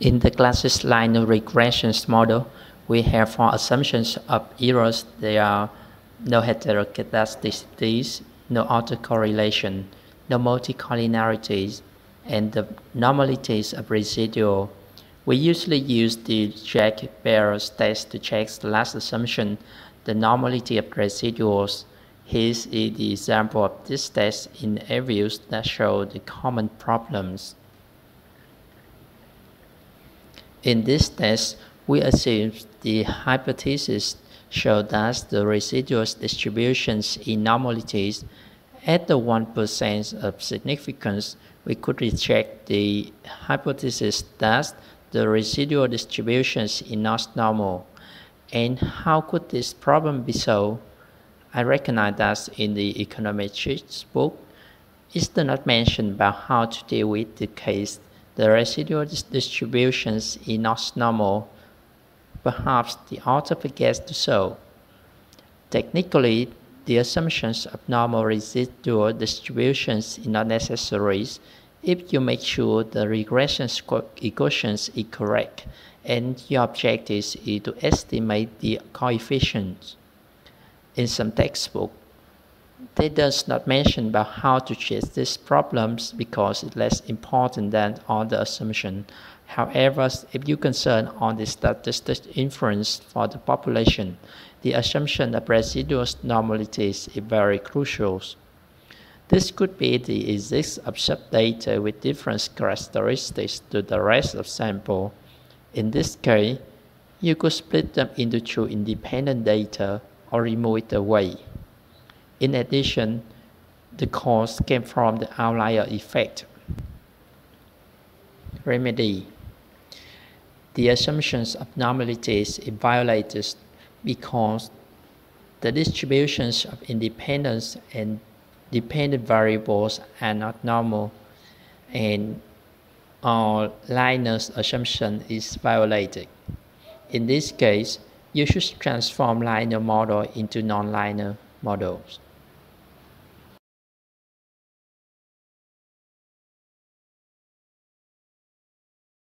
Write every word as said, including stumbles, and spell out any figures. In the classic linear regressions model, we have four assumptions of errors. They are no heteroskedasticities, no autocorrelation, no multicollinearities, and the normalities of residual. We usually use the Jarque-Bera test to check the last assumption, the normality of residuals. Here's the example of this test in EViews that show the common problems. In this test, we assume the hypothesis show that the residual distributions in normalities at the one percent of significance. We could reject the hypothesis that the residual distributions is not normal. And how could this problem be solved? I recognize that in the econometrics book, it's not mentioned about how to deal with the case the residual distributions is not normal. Perhaps the author forgets to solve. Technically, the assumptions of normal residual distributions is not necessary if you make sure the regression equations is correct and your objective is to estimate the coefficients. In some textbooks, they does not mention about how to treat these problems because it's less important than all the assumption. However, if you're concerned on the statistical inference for the population, the assumption of residual normalities is very crucial. This could be the existence of subdata with different characteristics to the rest of sample. In this case, you could split them into two independent data or remove it away. In addition, the cause came from the outlier effect. Remedy. The assumptions of normalities is violated because the distributions of independence and dependent variables are not normal, and our linear assumption is violated. In this case, you should transform linear model into non-linear models.